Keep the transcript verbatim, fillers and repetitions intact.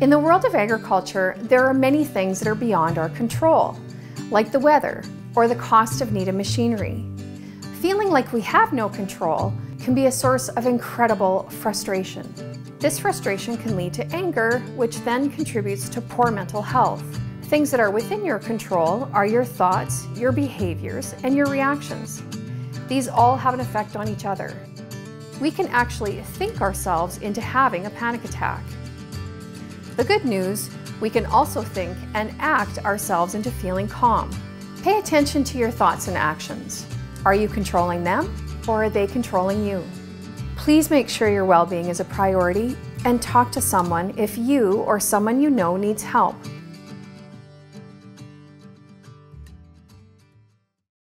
In the world of agriculture, there are many things that are beyond our control, like the weather or the cost of needed machinery. Feeling like we have no control can be a source of incredible frustration. This frustration can lead to anger, which then contributes to poor mental health. Things that are within your control are your thoughts, your behaviors, and your reactions. These all have an effect on each other. We can actually think ourselves into having a panic attack. The good news, we can also think and act ourselves into feeling calm. Pay attention to your thoughts and actions. Are you controlling them, or are they controlling you? Please make sure your well-being is a priority and talk to someone if you or someone you know needs help.